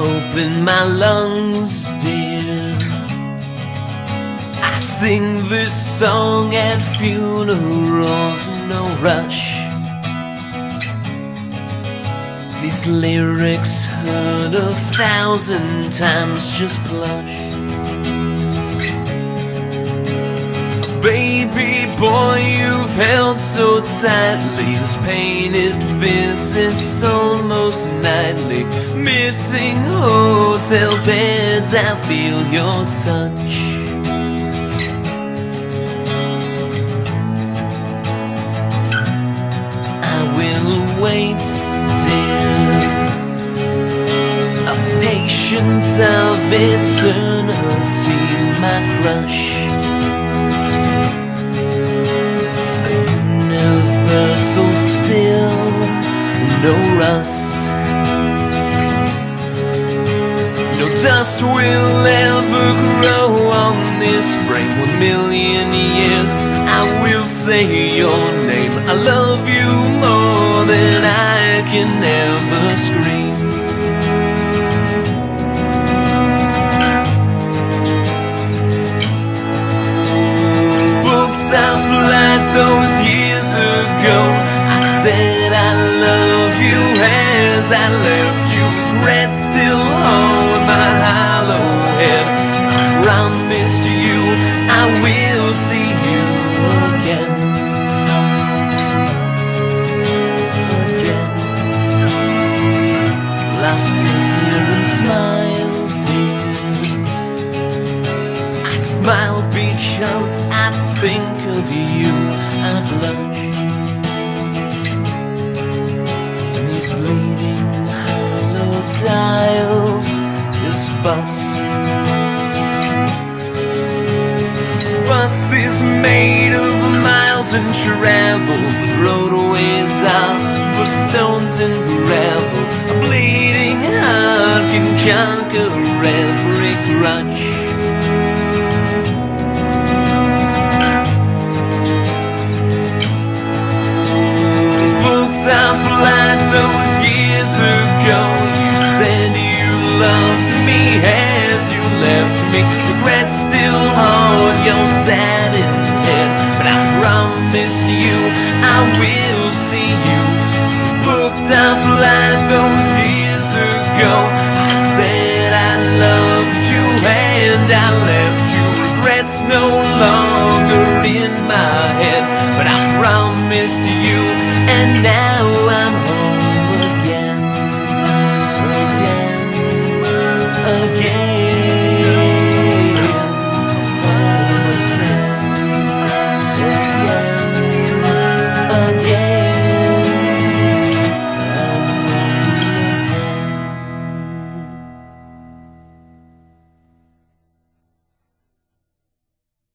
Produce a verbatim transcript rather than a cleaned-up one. open my lungs, dear. I sing this song at funerals, no rush. These lyrics heard a thousand times, just blush. Baby boy, you've held so tightly, this painted visit's almost nightly. Missing hotel beds, I feel your touch. I will wait, dear, a patient of eternity, my crush. A universal still, no rust. No dust will ever grow on this break. One million years I will say your name. I love you more than I can ever scream. Booked our flight those years ago. I said I love you as I left you. Regret still on my hollow head. I promised you I will see you again. Again. I'll sit here and smile, dear. I smile because I think of you. I blush. And these bleeding hollow dials, this bus. The bus is made of miles and travel, but roadways are but stones and gravel. A bleeding heart can conquer every grudge. Booked our flight those years ago. You said you loved me as you left me. Regrets still haunt your saddened head, but I promise you I will see you. Booked our flight those years ago. I said I loved you and I left you. Regrets no longer in my head, but I promised you, and now I'm